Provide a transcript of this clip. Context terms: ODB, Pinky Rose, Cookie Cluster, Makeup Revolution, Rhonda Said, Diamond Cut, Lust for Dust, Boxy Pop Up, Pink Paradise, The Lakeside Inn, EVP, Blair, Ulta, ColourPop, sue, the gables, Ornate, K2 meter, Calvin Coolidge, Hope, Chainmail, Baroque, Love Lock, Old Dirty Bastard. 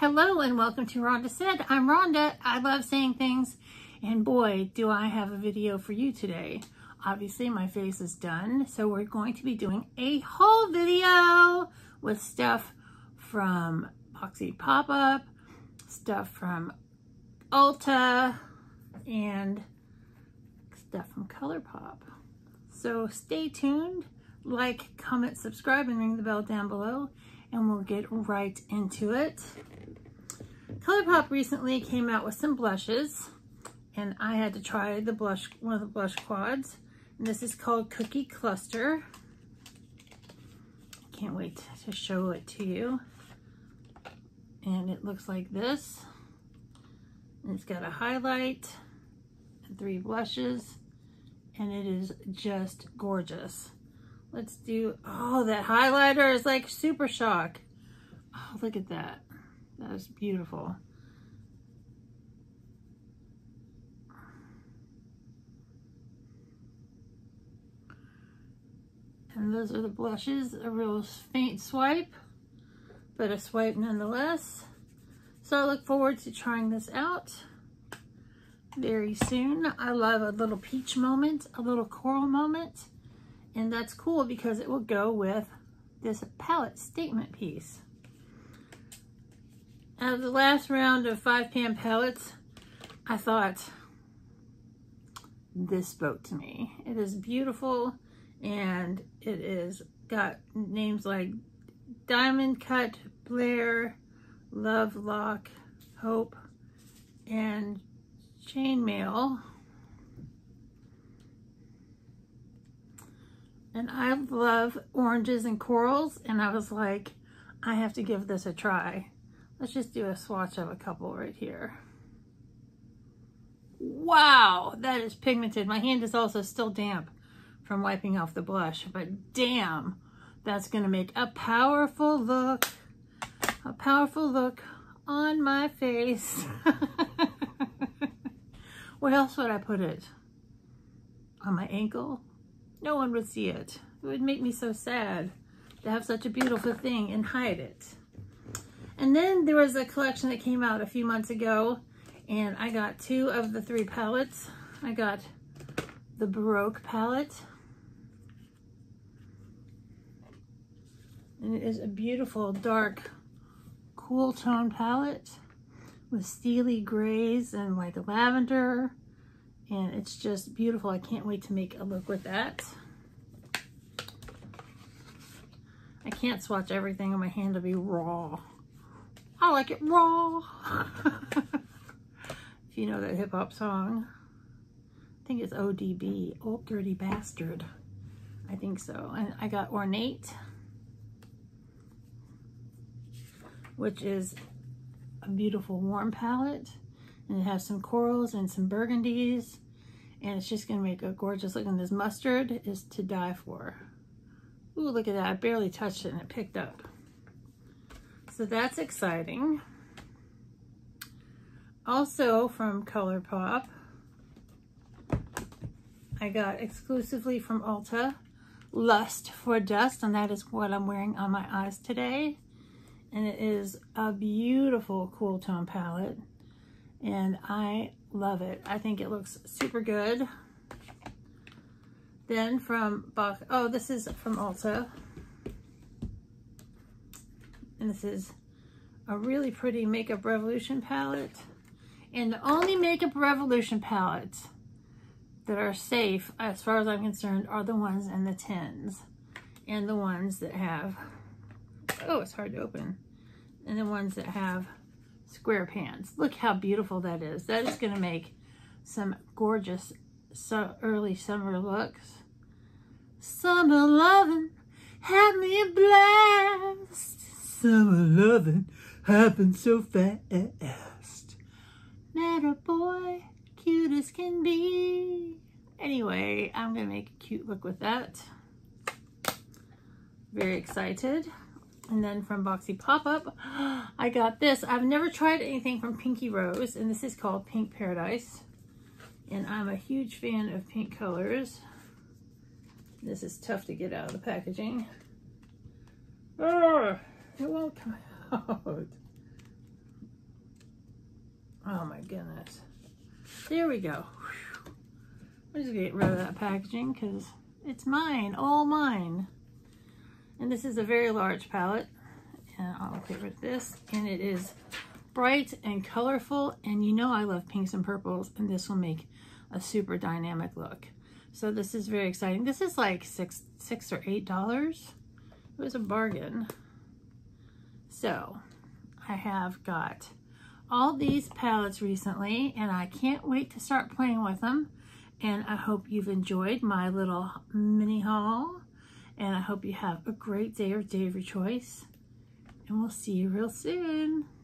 Hello and welcome to Rhonda Said. I'm Rhonda. I love saying things, and boy, do I have a video for you today. Obviously, my face is done, so we're going to be doing a haul video with stuff from Boxy Pop Up, stuff from Ulta, and stuff from ColourPop. So stay tuned, like, comment, subscribe, and ring the bell down below, and we'll get right into it. ColourPop recently came out with some blushes, and I had to try the blush, one of the blush quads, and this is called Cookie Cluster. Can't wait to show it to you. And it looks like this. And it's got a highlight and three blushes, and it is just gorgeous. Let's do, oh, that highlighter is like Super Shock. Oh, look at that. That is beautiful. And those are the blushes, a real faint swipe, but a swipe nonetheless. So I look forward to trying this out very soon. I love a little peach moment, a little coral moment. And that's cool because it will go with this palette statement piece. Out of the last round of 5-pan palettes, I thought this spoke to me. It is beautiful, and it is got names like Diamond Cut, Blair, Love Lock, Hope, and Chainmail. And I love oranges and corals, and I was like, I have to give this a try. Let's just do a swatch of a couple right here. Wow, that is pigmented. My hand is also still damp from wiping off the blush, but damn, that's gonna make a powerful look on my face. Where else would I put it? On my ankle? No one would see it. It would make me so sad to have such a beautiful thing and hide it. And then there was a collection that came out a few months ago, and I got two of the three palettes. I got the Baroque palette, and it is a beautiful, dark, cool tone palette with steely grays and like lavender. And it's just beautiful. I can't wait to make a look with that. I can't swatch everything on my hand to be raw. I like it raw. If you know that hip hop song, I think it's ODB, Old Dirty Bastard. I think so. And I got Ornate, which is a beautiful warm palette. And it has some corals and some burgundies, and it's just gonna make a gorgeous look. And this mustard is to die for. Ooh, look at that, I barely touched it and it picked up. So that's exciting. Also from ColourPop, I got exclusively from Ulta, Lust for Dust, and that is what I'm wearing on my eyes today. And it is a beautiful cool tone palette. And I love it. I think it looks super good. Then from Box, oh, this is from Ulta. And this is a really pretty Makeup Revolution palette. And the only Makeup Revolution palettes that are safe, as far as I'm concerned, are the ones in the tins. And the ones that have, oh, it's hard to open. And the ones that have square pans. Look how beautiful that is. That is going to make some gorgeous early summer looks. Summer loving had me a blast. Summer loving happened so fast. Met a boy, cute as can be. Anyway, I'm going to make a cute look with that. Very excited. And then from Boxy Pop Up, I got this. I've never tried anything from Pinky Rose, and this is called Pink Paradise. And I'm a huge fan of pink colors. This is tough to get out of the packaging. Oh, it won't come out. Oh my goodness. There we go. Whew. I'm just gonna get rid of that packaging because it's mine, all mine. And this is a very large palette. And I'll get rid of this. And it is bright and colorful. And you know I love pinks and purples. And this will make a super dynamic look. So this is very exciting. This is like $6 or $8. It was a bargain. So I have got all these palettes recently, and I can't wait to start playing with them. And I hope you've enjoyed my little mini haul. And I hope you have a great day or day of your choice. And we'll see you real soon.